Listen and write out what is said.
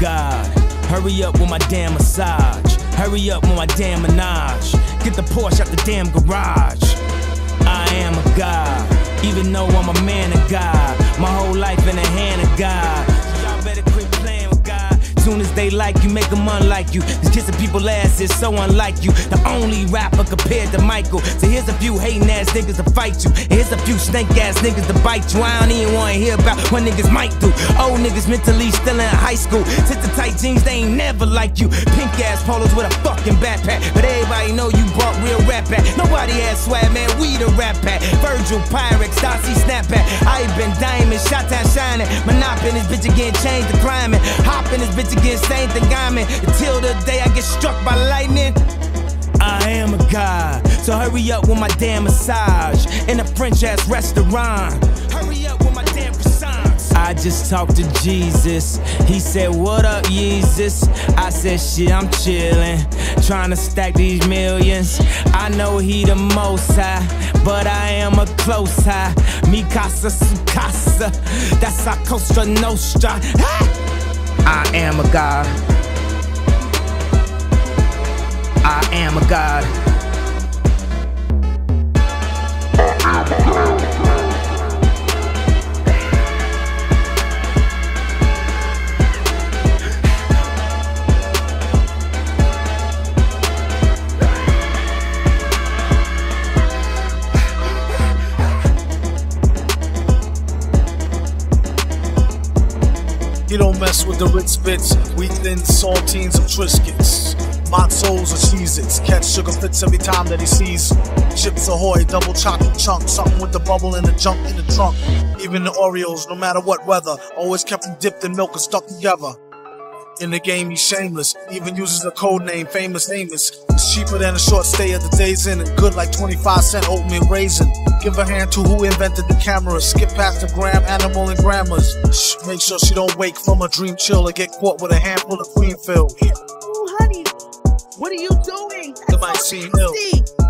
God. Hurry up with my damn massage. Hurry up with my damn Minaj. Get the Porsche out the damn garage. I am a god, even though I'm a man of God. My whole life in the hand of God. Y'all better quit playing with God. Soon as they like you, make them unlike you. This kissing people ass is so unlike you. The only rapper compared to Michael. So here's a few hating ass niggas to fight you, and here's a few snake ass niggas to bite you. I don't even wanna hear about what niggas might do. Old niggas mentally still in high school. Since the tight jeans, they ain't never like you. Pink ass polos with a fucking backpack, but everybody know you bought real rap at. Nobody had swag, man, we the rap at. Virgil, Pyrex, Dossi, snapback. I been diamond, shot time shining. Monop in this bitch again, change the climbing. Hop in this bitch again, same thing I'm in. Until the day I get struck by lightning. I am a god, so hurry up with my damn massage. In a French ass restaurant. Hurry up with my damn croissants. I just talked to Yeezus. He said, what up, Yeezus? I said, shit, I'm chillin', trying to stack these millions. I know he the most high, but I am a close high. Mi casa, su casa, that's our Costa Nostra. I am a god. I am a god. You don't mess with the Ritz bits. We thin saltines and Triscuits, mozzarella or Cheez-Its. Catch sugar fits every time that he sees. Chips Ahoy, double chocolate chunk, something with the bubble and the junk in the trunk. Even the Oreos, no matter what weather, always kept them dipped in milk and stuck together. In the game, he's shameless. Even uses a code name, famous nameless. It's cheaper than a short stay at the Days Inn and good like 25-cent oatmeal raisin. Give a hand to who invented the camera. Skip past the gram, animal and grammars. Shh, make sure she don't wake from a dream chill or get caught with a handful of cream filled. Ooh, honey. What are you doing? That might seem ill.